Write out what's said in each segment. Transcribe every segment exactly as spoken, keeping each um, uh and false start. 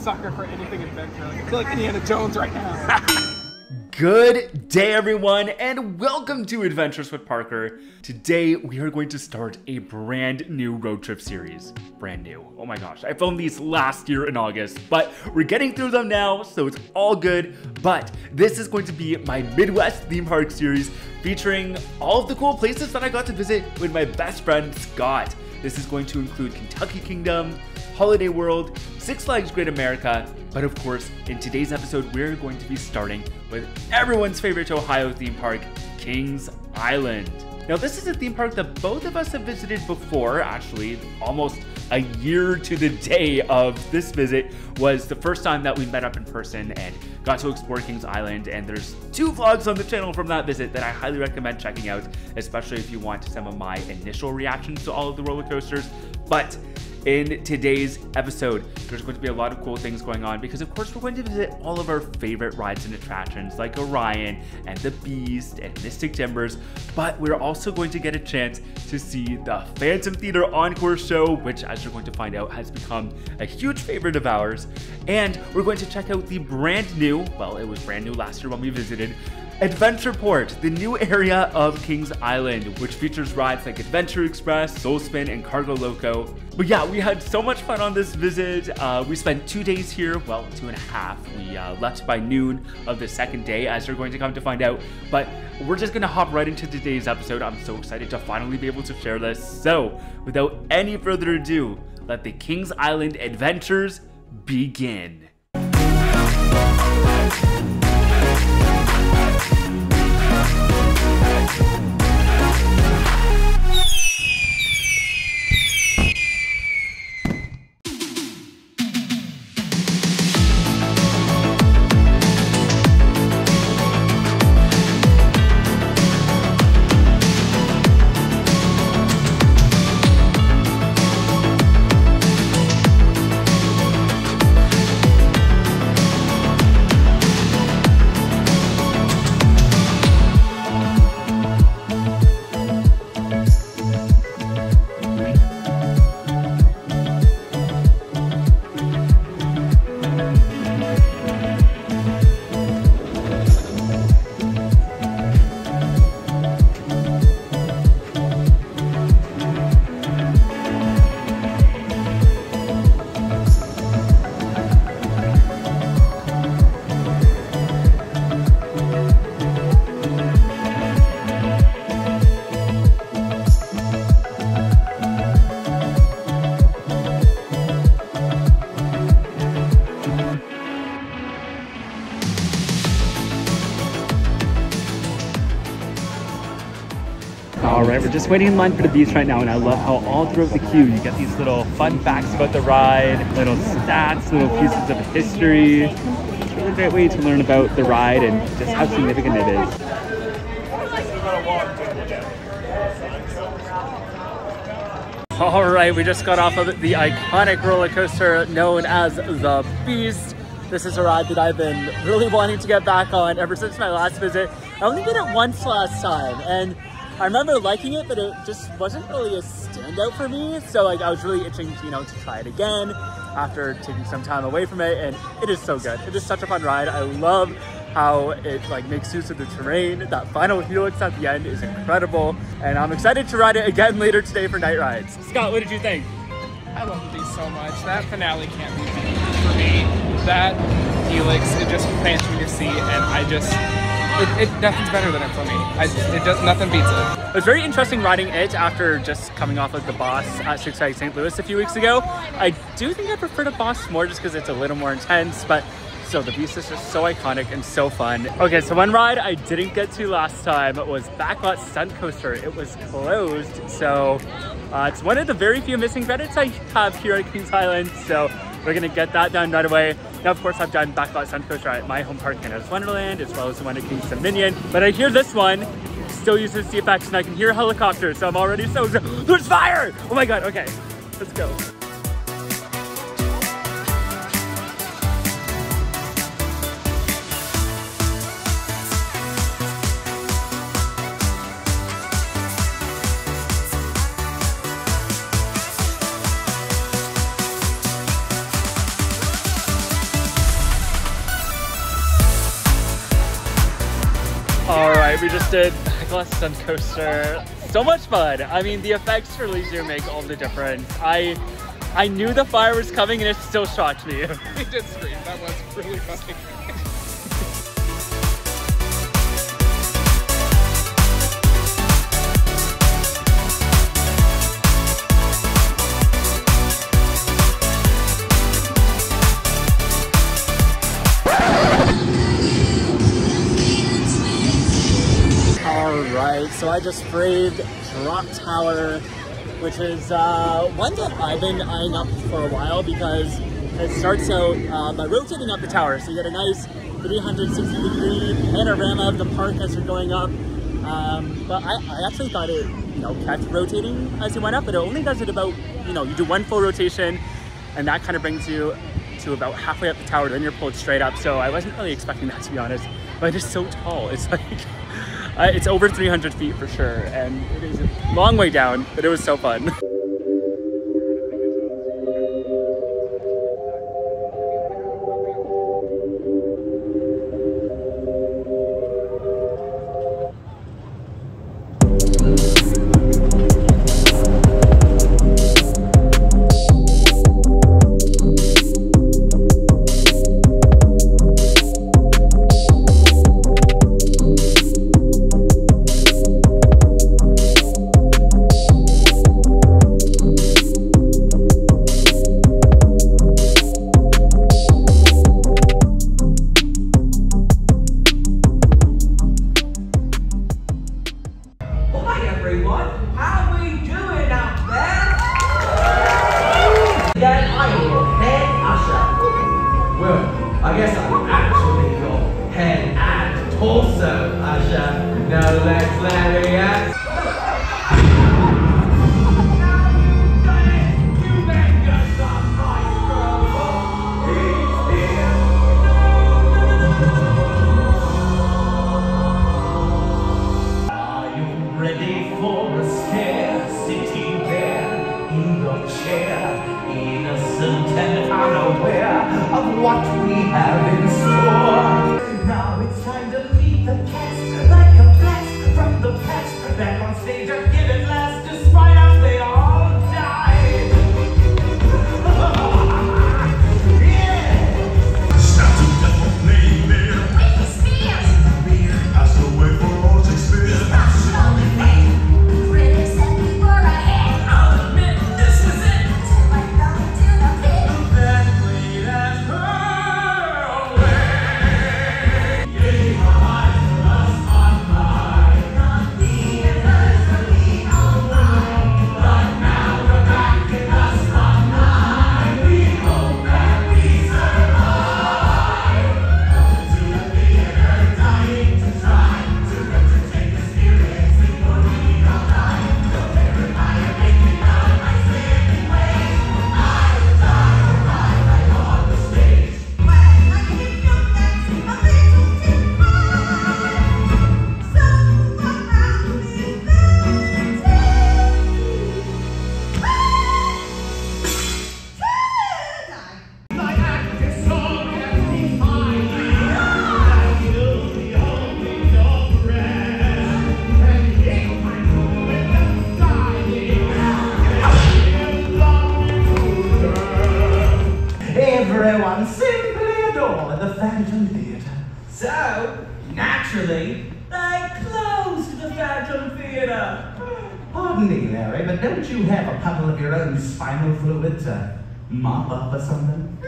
sucker for anything adventure. Like, I feel like Indiana Jones right now. Good day, everyone, and welcome to Adventures with Parker. Today, we are going to start a brand new road trip series. Brand new. Oh my gosh, I filmed these last year in August, but we're getting through them now, so it's all good. But this is going to be my Midwest theme park series featuring all of the cool places that I got to visit with my best friend, Scott. This is going to include Kentucky Kingdom, Holiday World, Six Flags Great America, but of course, in today's episode, we're going to be starting with everyone's favorite Ohio theme park, Kings Island. Now, this is a theme park that both of us have visited before. Actually, almost a year to the day of this visit was the first time that we met up in person and got to explore Kings Island, and there's two vlogs on the channel from that visit that I highly recommend checking out, especially if you want some of my initial reactions to all of the roller coasters. But in today's episode, there's going to be a lot of cool things going on because, of course, we're going to visit all of our favorite rides and attractions like Orion and the Beast and Mystic Timbers, but we're also going to get a chance to see the Phantom Theater Encore show, which, as you're going to find out, has become a huge favorite of ours. And we're going to check out the brand new, well, it was brand new last year when we visited, Adventure Port, the new area of Kings Island, which features rides like Adventure Express, Sol Spin, and Cargo Loco. But yeah, we had so much fun on this visit. Uh, we spent two days here, well, two and a half. We uh, left by noon of the second day, as you're going to come to find out. But we're just gonna hop right into today's episode. I'm so excited to finally be able to share this. So, without any further ado, let the Kings Island adventures begin. Alright, we're just waiting in line for the Beast right now, and I love how all throughout the queue you get these little fun facts about the ride, little stats, little pieces of history. It's really a great way to learn about the ride and just how significant it is. Alright, we just got off of the iconic roller coaster known as the Beast. This is a ride that I've been really wanting to get back on ever since my last visit. I only did it once last time, and I remember liking it, but it just wasn't really a standout for me. So like I was really itching, you know, to try it again after taking some time away from it, and it is so good. It is such a fun ride. I love how it like makes use of the terrain. That final helix at the end is incredible, and I'm excited to ride it again later today for night rides. Scott, what did you think? I love these so much. That finale can't be beat for me. That helix, it just plants me to see, and I just. It, it, nothing's better than it for me. I, it does, nothing beats it. It was very interesting riding it after just coming off of the Boss at Six Flags Saint Louis a few weeks ago. I do think I prefer the Boss more just because it's a little more intense, but still, the Beast is just so iconic and so fun. Okay, so one ride I didn't get to last time was Backlot Stunt Coaster. It was closed, so uh, it's one of the very few missing credits I have here at Kings Island, so we're gonna get that done right away. Now, of course, I've done Backlot Stunt Coaster at my home park, Canada's Wonderland, as well as the one at Kings Dominion. But I hear this one still uses the effects, and I can hear helicopters, so I'm already so... There's fire! Oh my god, okay, let's go. ride. We just did Backlot Stunt Coaster. So much fun. I mean, the effects for Leisure make all the difference. I I knew the fire was coming and it still shocked me. We did scream. That was really funny. So I just braved Drop Tower, which is uh, one that I've been eyeing up for a while because it starts out uh, by rotating up the tower. So you get a nice three hundred sixty degree panorama of the park as you're going up. Um, but I, I actually thought it, you know, kept rotating as you went up, but it only does it about, you know, you do one full rotation and that kind of brings you to about halfway up the tower, then you're pulled straight up. So I wasn't really expecting that, to be honest, but it's so tall. It's like... Uh, it's over three hundred feet for sure, and it is a long way down, but it was so fun. Mop up or something.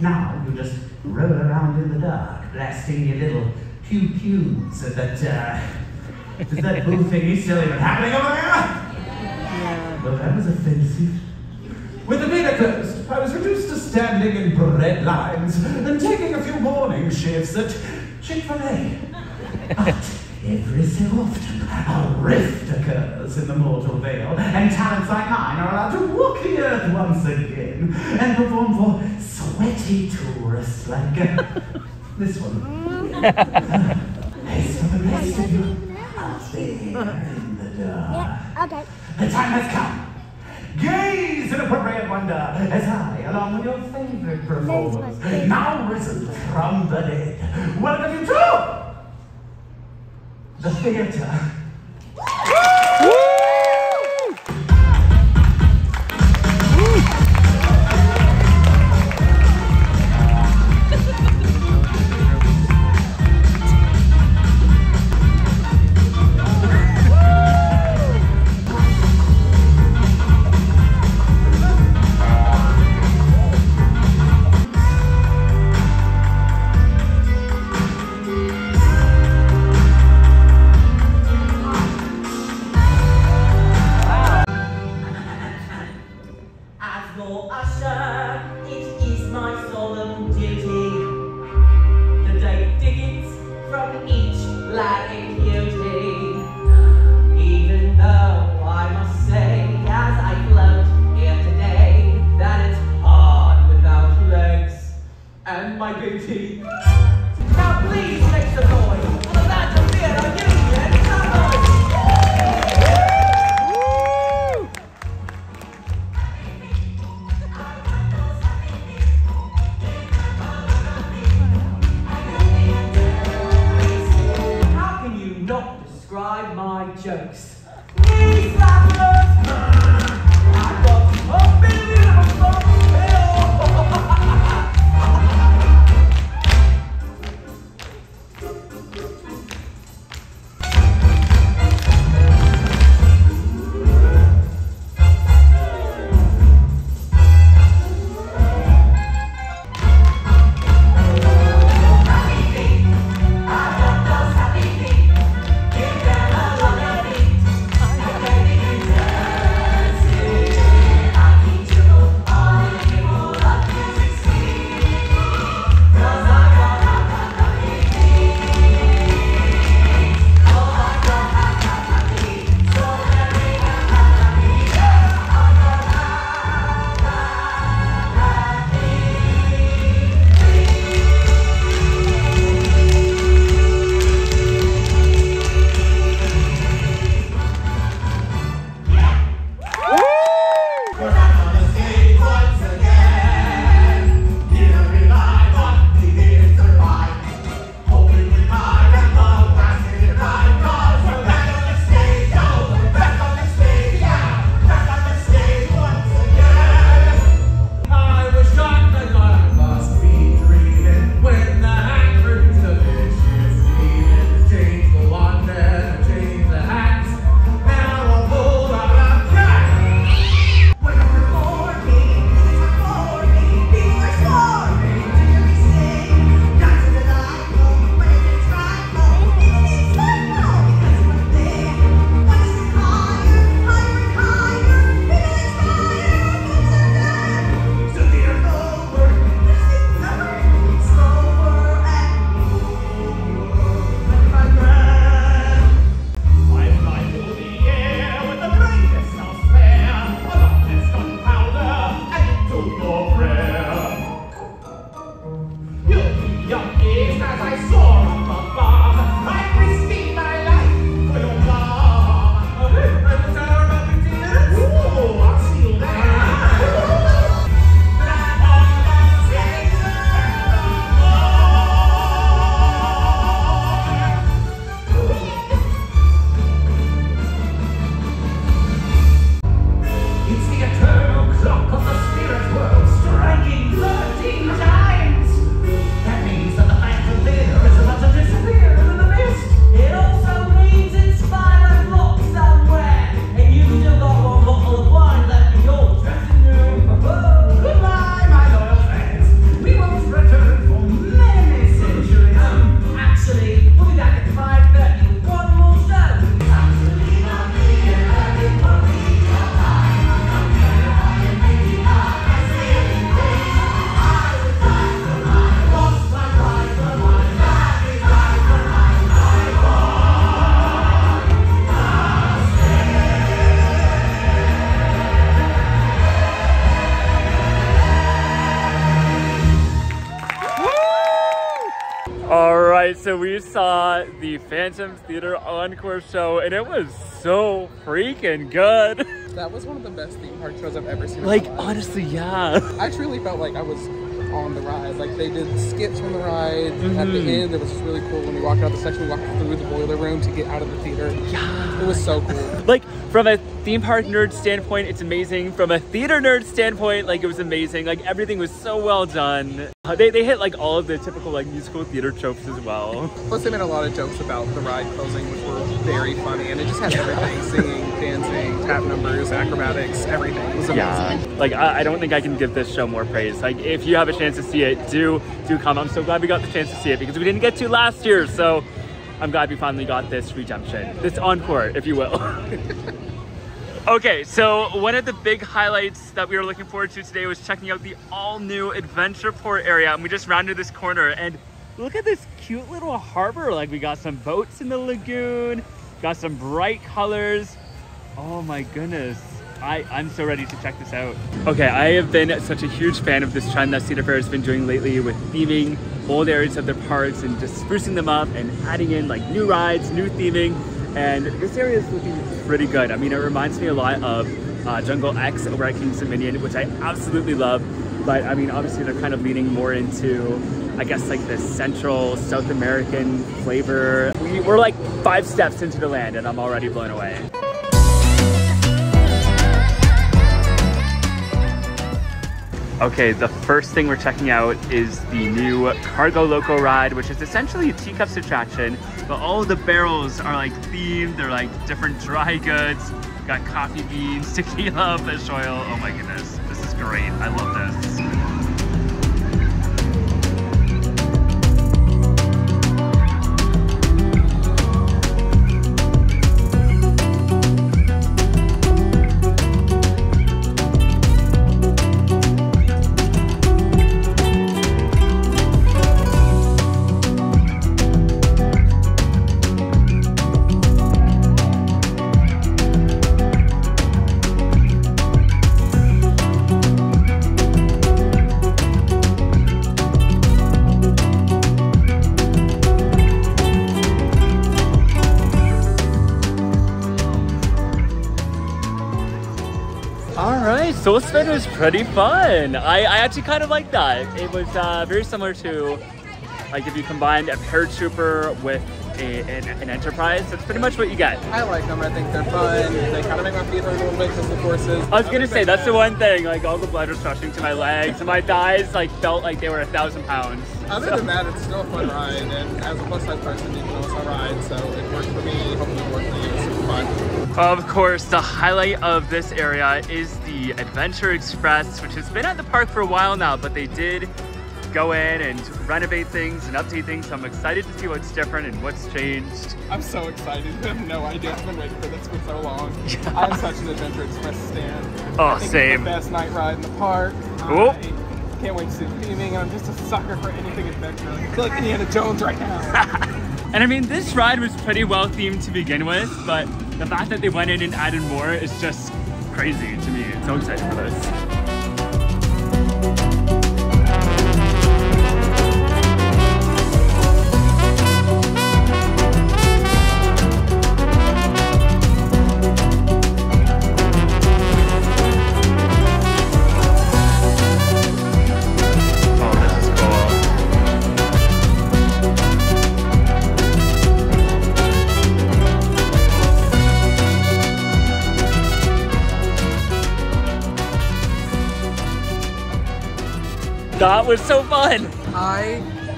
Now you just roll around in the dark, blasting your little pew-pew so that, uh, is that bull thingy still even happening over there? Yeah. Well, that was offensive. With the beta closed, I was reduced to standing in bread lines and taking a few morning shifts at Chick-fil-A. But every so often, a rift occurs in the mortal veil, and talents like mine are allowed to walk the earth once again and perform for sweaty tourists like uh, this one. As for the rest of you out there in the dark, the time has come. Gaze in appropriate wonder as I, along with your favorite performers, now risen from the dead, welcome you to the theater. So we saw the Phantom Theater Encore show and it was so freaking good. That was one of the best theme park shows I've ever seen. Like, honestly, yeah. I truly felt like I was on the ride. Like, they did skits from the ride. Mm-hmm. At the end, it was just really cool. When we walked out the section, we walked through the boiler room to get out of the theater. Yeah. It was so cool. Like, from a theme park nerd standpoint, it's amazing. From a theater nerd standpoint, like, it was amazing. Like, everything was so well done. They, they hit, like, all of the typical, like, musical theater tropes as well. Plus, they made a lot of jokes about the ride closing, which were very funny. And it just had everything. Singing, dancing, tap numbers, acrobatics, everything. It was amazing. Yeah. Like, I, I don't think I can give this show more praise. Like, if you have a chance to see it, do, do come. I'm so glad we got the chance to see it because we didn't get to last year. So I'm glad we finally got this redemption. This encore, if you will. Okay, so one of the big highlights that we were looking forward to today was checking out the all-new Adventure Port area, and we just rounded this corner, and look at this cute little harbor. Like, we got some boats in the lagoon, got some bright colors. Oh my goodness. I, I'm so ready to check this out. Okay, I have been such a huge fan of this trend that Cedar Fair has been doing lately with theming old areas of their parks and just sprucing them up and adding in like new rides, new theming. And this area is looking pretty good. I mean, it reminds me a lot of uh, Jungle X over at Kings Dominion, which I absolutely love. But I mean, obviously they're kind of leaning more into, I guess, like the central South American flavor. We, we're like five steps into the land and I'm already blown away. Okay, the first thing we're checking out is the new Cargo Loco ride, which is essentially a teacups attraction, but all of the barrels are like themed. They're like different dry goods. We've got coffee beans, tequila, fish oil. Oh my goodness, this is great. I love this. Sol Spin was pretty fun. I, I actually kind of like that. It was uh, very similar to, like, if you combined a paratrooper with a, an, an Enterprise, that's pretty much what you get. I like them. I think they're fun. They kind of make my feet hurt a little bit because of the forces. I was going to say, that's the one thing. Like, all the blood was rushing to my legs and my thighs, like, felt like they were a thousand pounds. Other so. than that, it's still a fun ride. And as a plus-size person, you can also ride. So it worked for me. Hopefully it worked for you. It's super fun. Of course, the highlight of this area is the Adventure Express, which has been at the park for a while now, but they did go in and renovate things and update things, so I'm excited to see what's different and what's changed. I'm so excited. I have no idea. I've been waiting for this for so long. Yeah. I'm such an Adventure Express stan. Oh, I think same. It's the best night ride in the park. Oh. I can't wait to see the theming. I'm just a sucker for anything adventure. I feel like Indiana Jones right now. And I mean, this ride was pretty well themed to begin with, but the fact that they went in and added more is just crazy to me. I'm so excited for this. That was so fun. I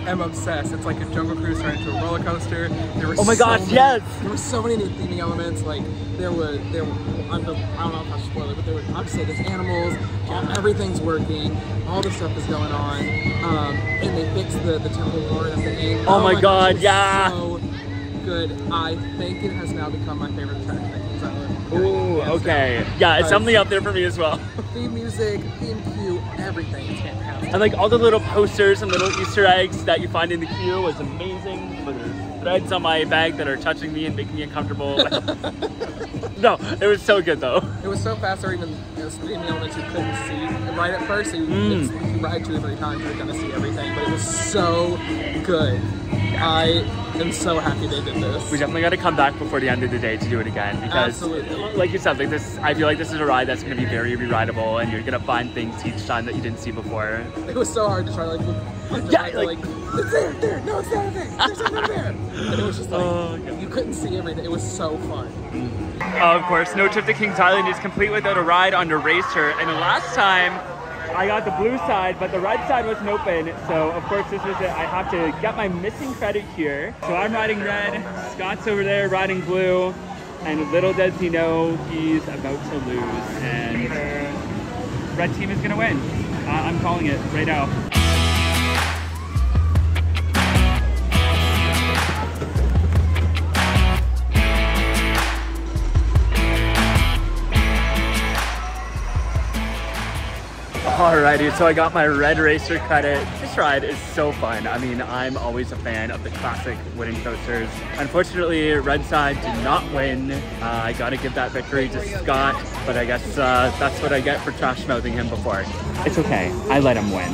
am obsessed. It's like a jungle cruise turned into a roller coaster. There were oh my so gosh, many, yes! There were so many new theming elements. Like there were, there were. I'm the, I don't know if I should spoil it, but there were obviously there's animals. Um, everything's working. All this stuff is going on. Um, and they fixed the the temple lord at the end. Oh, oh my, my god, gosh, yeah. So good. I think it has now become my favorite attraction at Kings Island. Ooh, okay. Down. Yeah, it's something up there for me as well. Theme music, theme cue, everything. It's fantastic. And like all the little posters and little Easter eggs that you find in the queue was amazing. There's threads on my bag that are touching me and making me uncomfortable. No, it was so good though. It was so fast, or even you know, theming elements you couldn't see. And right at first, you, mm. you ride two or three times, you're gonna see everything, but it was so good. I am so happy they did this. We definitely got to come back before the end of the day to do it again, because absolutely, like you said, like this, I feel like this is a ride that's going to be very re-rideable, and you're going to find things each time that you didn't see before. It was so hard to try, like, look, yeah, like, like it's there, there, no, it's not there, there's something there. And it was just like, oh, okay, you couldn't see everything. It was so fun. Uh, of course, no trip to Kings Island is complete without a ride on the Racer, and the last time I got the blue side, but the red side wasn't open, so of course this was it. I have to get my missing credit here. So I'm riding red, Scott's over there riding blue, and little does he know he's about to lose, and red team is gonna win. Uh, I'm calling it right now. Alrighty, so I got my red Racer credit. This ride is so fun. I mean, I'm always a fan of the classic wooden coasters. Unfortunately, red side did not win. Uh, I gotta give that victory to Scott, but I guess uh, that's what I get for trash mouthing him before. It's okay, I let him win.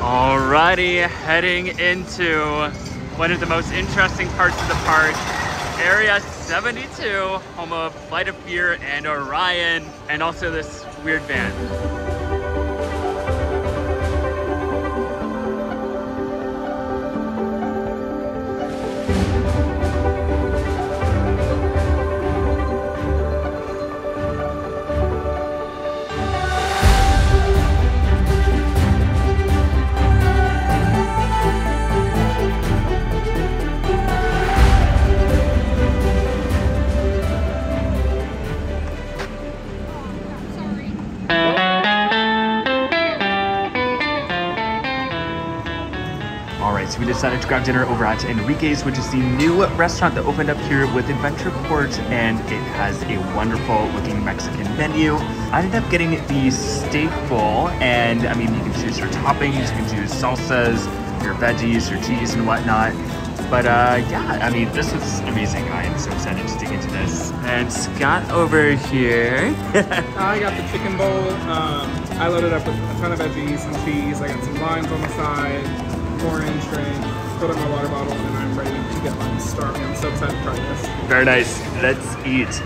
Alrighty, heading into one of the most interesting parts of the park. Area seventy-two, home of Flight of Fear and Orion, and also this weird van. So we decided to grab dinner over at Enrique's, which is the new restaurant that opened up here with Adventure Port, and it has a wonderful looking Mexican menu. I ended up getting the steak bowl, and I mean, you can choose your toppings, you can choose salsas, your veggies, your cheese and whatnot. But uh, yeah, I mean, this was amazing. I am so excited to dig into this. And Scott over here. I got the chicken bowl. Um, I loaded up with a ton of veggies, some cheese, I got some limes on the side, orange drink, put on my water bottle, and then I'm ready to get mine started. I'm so excited to try this. Very nice. Let's eat.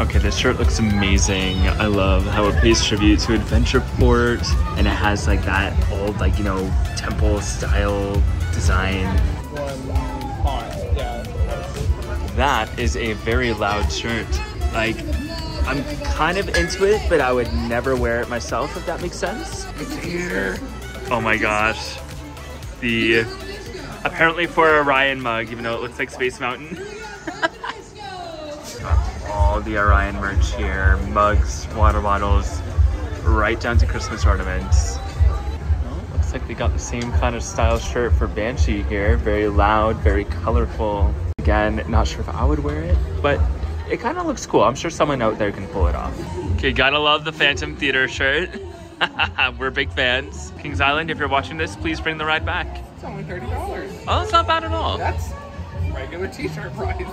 Okay, this shirt looks amazing. I love how it pays tribute to Adventure Port, and it has like that old, like, you know, temple style design. That is a very loud shirt. Like, I'm kind of into it, but I would never wear it myself, if that makes sense. Oh my gosh. The apparently for Orion mug, even though it looks like Space Mountain. All the Orion merch here, mugs, water bottles, right down to Christmas ornaments. Well, looks like we got the same kind of style shirt for Banshee here. Very loud, very colorful. Again, not sure if I would wear it, but it kind of looks cool. I'm sure someone out there can pull it off. Okay, gotta love the Phantom Theater shirt. We're big fans. Kings Island, if you're watching this, please bring the ride back. It's only thirty dollars. Oh, that's not bad at all. That's regular t-shirt price.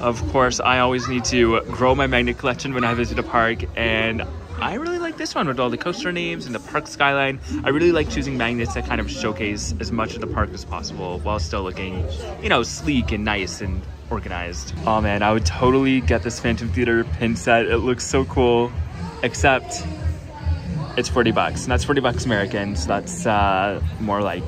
Of course, I always need to grow my magnet collection when I visit a park, and I really like this one with all the coaster names and the park skyline. I really like choosing magnets that kind of showcase as much of the park as possible while still looking, you know, sleek and nice and organized. Oh man, I would totally get this Phantom Theater pin set. It looks so cool, except it's forty bucks, and that's forty bucks American, so that's uh, more like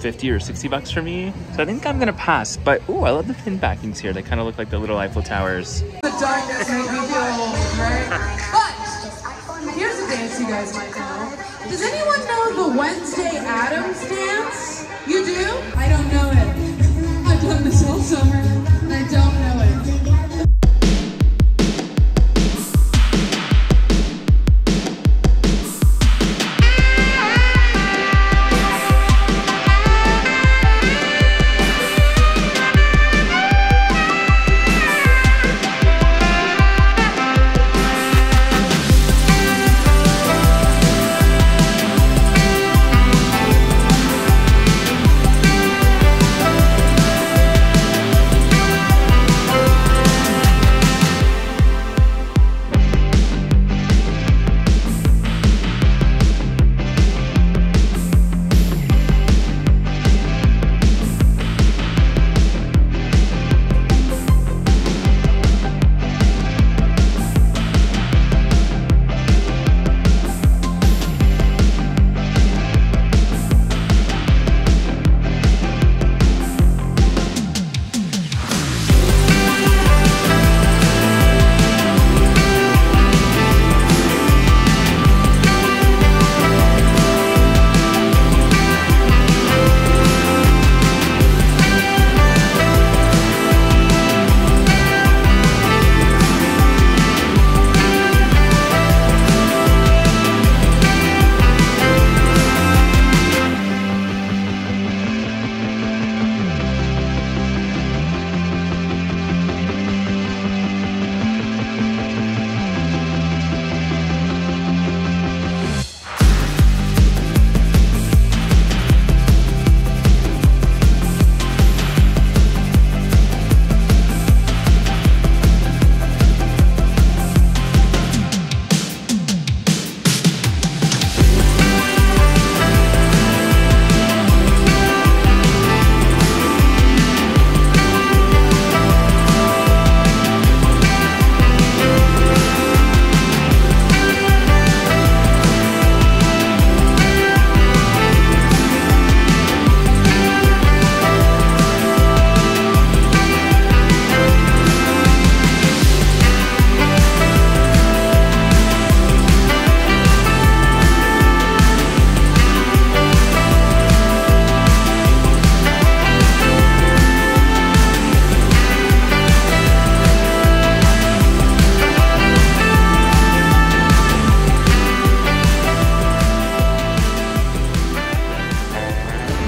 fifty or sixty bucks for me. So I think I'm gonna pass, but ooh, I love the pin backings here. They kind of look like the little Eiffel Towers. The darkness made me feel old, right? But here's a dance you guys might know. Does anyone know the Wednesday Addams dance? You do? I don't know it. I've done this all summer, and I don't know it.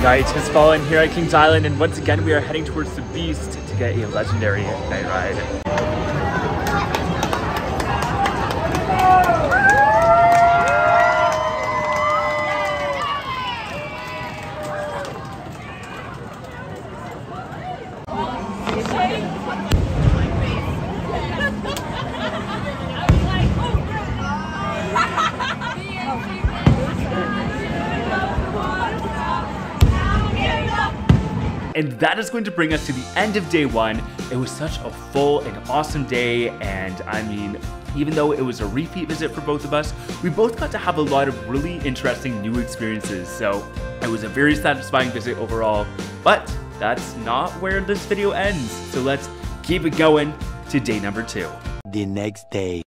Night has fallen here at Kings Island, and once again we are heading towards the Beast to get a legendary night ride. And that is going to bring us to the end of day one. It was such a full and awesome day, and I mean, even though it was a repeat visit for both of us, we both got to have a lot of really interesting new experiences, so it was a very satisfying visit overall. But that's not where this video ends, so let's keep it going to day number two. The next day.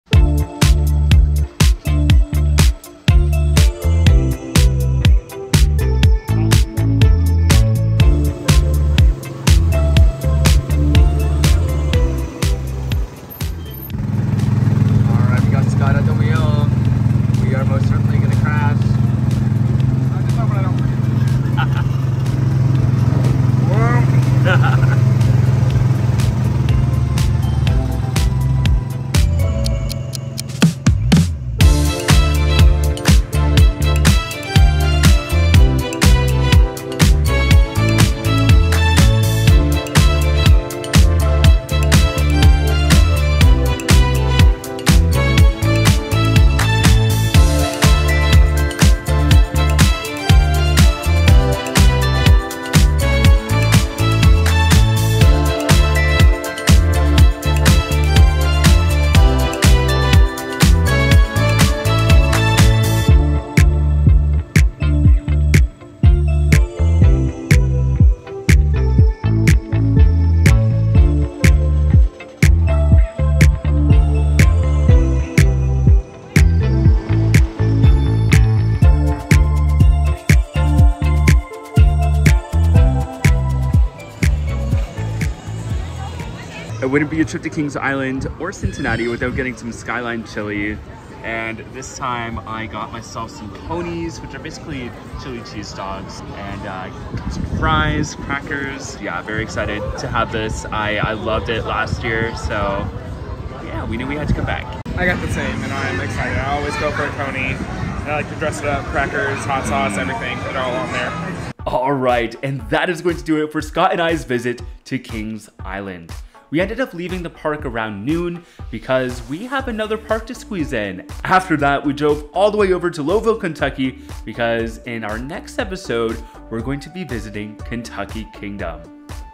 It wouldn't be a trip to Kings Island or Cincinnati without getting some Skyline chili. And this time I got myself some ponies, which are basically chili cheese dogs, and uh, some fries, crackers. Yeah, very excited to have this. I, I loved it last year, so yeah, we knew we had to come back. I got the same, and I'm excited. I always go for a pony. I like to dress it up, crackers, hot sauce, everything, put it all on there. All right, and that is going to do it for Scott and I's visit to Kings Island. We ended up leaving the park around noon because we have another park to squeeze in. After that, we drove all the way over to Louisville, Kentucky, because in our next episode, we're going to be visiting Kentucky Kingdom.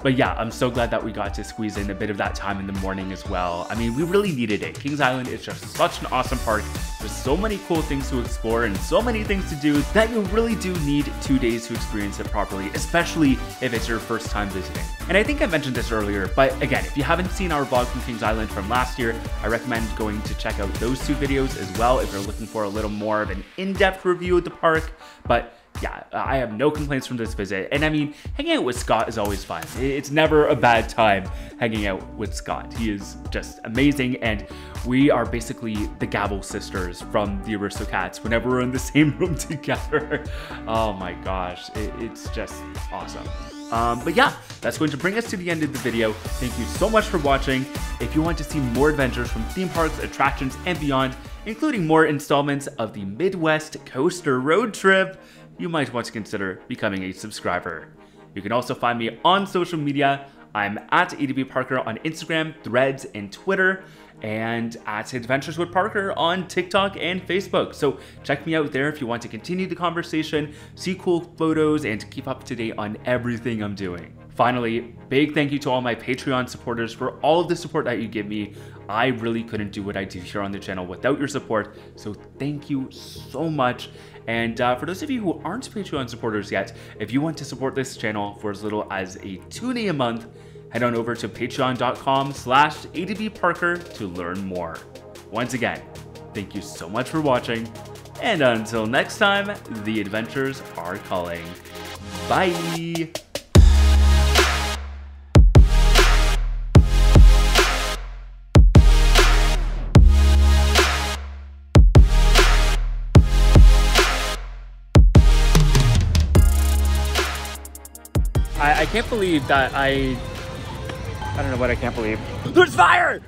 But yeah, I'm so glad that we got to squeeze in a bit of that time in the morning as well. I mean, we really needed it. Kings Island is just such an awesome park. There's so many cool things to explore and so many things to do that you really do need two days to experience it properly, especially if it's your first time visiting. And I think I mentioned this earlier, but again, if you haven't seen our vlog from Kings Island from last year, I recommend going to check out those two videos as well if you're looking for a little more of an in-depth review of the park. But yeah, I have no complaints from this visit. And I mean, hanging out with Scott is always fun. It's never a bad time hanging out with Scott. He is just amazing. And we are basically the Gavel sisters from the Aristocats whenever we're in the same room together. Oh my gosh, it, it's just awesome. Um, but yeah, that's going to bring us to the end of the video. Thank you so much for watching. If you want to see more adventures from theme parks, attractions, and beyond, including more installments of the Midwest Coaster Road Trip, you might want to consider becoming a subscriber. You can also find me on social media. I'm at A W Parker on Instagram, Threads, and Twitter, and at Adventures with Parker on TikTok and Facebook. So check me out there if you want to continue the conversation, see cool photos, and keep up to date on everything I'm doing. Finally, big thank you to all my Patreon supporters for all of the support that you give me. I really couldn't do what I do here on the channel without your support, so thank you so much. And uh, for those of you who aren't Patreon supporters yet, if you want to support this channel for as little as a toonie a month, head on over to patreon.com slash advparker to learn more. Once again, thank you so much for watching, and until next time, the adventures are calling. Bye! I can't believe that I... I don't know what I can't believe. There's fire!